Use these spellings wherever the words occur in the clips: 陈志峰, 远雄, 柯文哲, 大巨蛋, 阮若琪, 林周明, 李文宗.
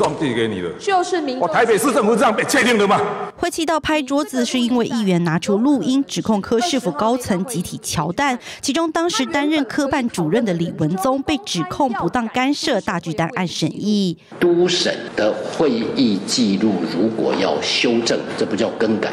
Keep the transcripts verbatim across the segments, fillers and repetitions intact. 让地给你的，就是民。我台北市政府是这样被确定的吗？会气到拍桌子，是因为议员拿出录音指控柯市府高层集体乔蛋，其中当时担任科办主任的李文宗被指控不当干涉大巨蛋案审议。都审的会议记录如果要修正，这不叫更改。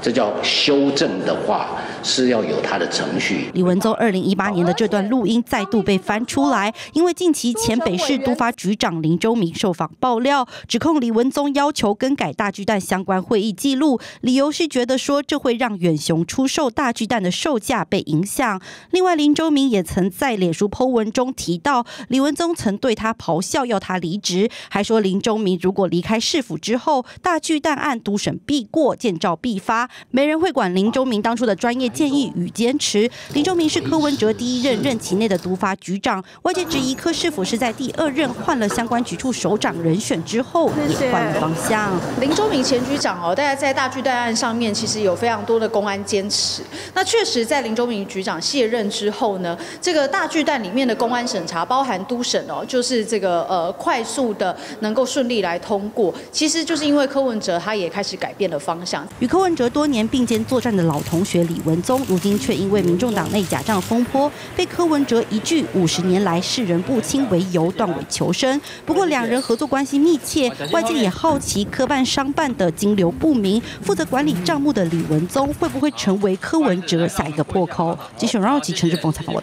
这叫修正的话，是要有它的程序。李文宗二零一八年的这段录音再度被翻出来，因为近期前北市都发局长林周明受访爆料，指控李文宗要求更改大巨蛋相关会议记录，理由是觉得说这会让远雄出售大巨蛋的售价被影响。另外，林周明也曾在脸书 po 文中提到，李文宗曾对他咆哮要他离职，还说林周明如果离开市府之后，大巨蛋案督审必过，见照必发。 没人会管林周明当初的专业建议与坚持。林周明是柯文哲第一任任期内的都发局长，外界质疑柯市府是在第二任换了相关局处首长人选之后也换了方向。林周明前局长哦，大家在大巨蛋案上面其实有非常多的公安坚持。那确实在林周明局长卸任之后呢，这个大巨蛋里面的公安审查，包含都审哦，就是这个呃快速的能够顺利来通过，其实就是因为柯文哲他也开始改变了方向，与柯文哲 多年并肩作战的老同学李文宗，如今却因为民众党内假账风波，被柯文哲一句“五十年来世人不清”为由断尾求生。不过两人合作关系密切，外界也好奇科办商办的金流不明，负责管理账目的李文宗会不会成为柯文哲下一个破口？记者阮若琪、陈志峰采访。